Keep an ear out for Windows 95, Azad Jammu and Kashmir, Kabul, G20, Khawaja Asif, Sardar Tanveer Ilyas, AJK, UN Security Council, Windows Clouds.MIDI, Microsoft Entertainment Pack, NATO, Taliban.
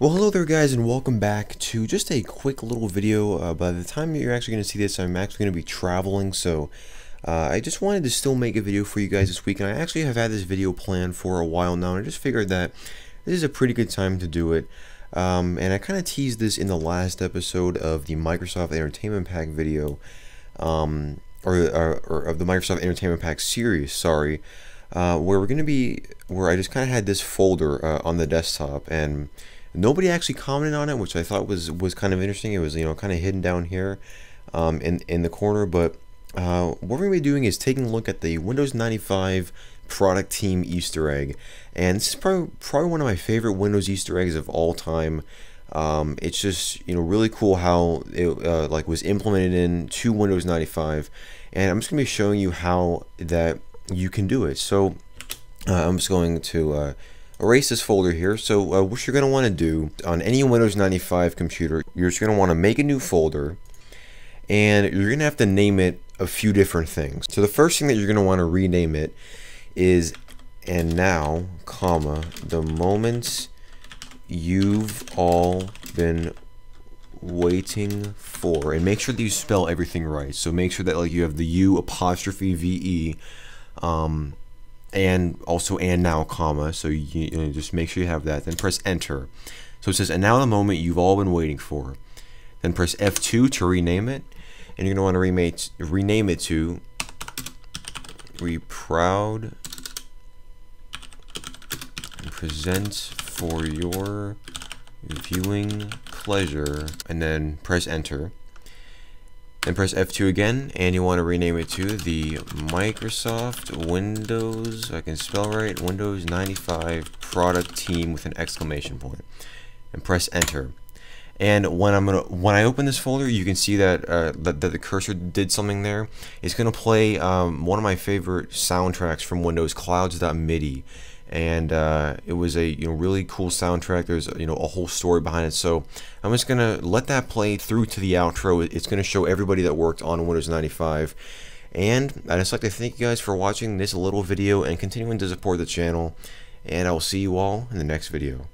Well, hello there guys, and welcome back to just a quick little video. By the time you're actually going to see this, I'm actually going to be traveling, so I just wanted to still make a video for you guys this week, and I actually have had this video planned for a while now, and I just figured that this is a pretty good time to do it. And I kind of teased this in the last episode of the Microsoft Entertainment Pack video, or of the Microsoft Entertainment Pack series, sorry, where I just kind of had this folder on the desktop, and nobody actually commented on it, which I thought was kind of interesting. It was, you know, kind of hidden down here in the corner. But what we're going to be doing is taking a look at the Windows 95 product team Easter egg. And this is probably one of my favorite Windows Easter eggs of all time. It's just, you know, really cool how it like was implemented into Windows 95. And I'm just going to be showing you how that you can do it. So I'm just going to erase this folder here. So what you're going to want to do on any Windows 95 computer, you're just going to want to make a new folder, and you're going to have to name it a few different things. So the first thing that you're going to want to rename it is "and now, comma, the moments you've all been waiting for." And make sure that you spell everything right. So make sure that, like, you have the U'(VE). And also "and now, comma," so you know, just make sure you have that, then press enter. So it says "and now the moment you've all been waiting for," then press F2 to rename it, and you're going to want to rename it to "We proud present for your viewing pleasure," and then press enter. Then press F2 again, and you want to rename it to the Microsoft Windows, I can spell right, Windows 95 product team with an exclamation point, and press enter. And when I open this folder, you can see that that the cursor did something there. It's going to play one of my favorite soundtracks from Windows Clouds.MIDI, and it was a, you know, really cool soundtrack. There's, you know, a whole story behind it, so I'm just gonna let that play through to the outro. It's gonna show everybody that worked on Windows 95, and I'd just like to thank you guys for watching this little video and continuing to support the channel, and I will see you all in the next video.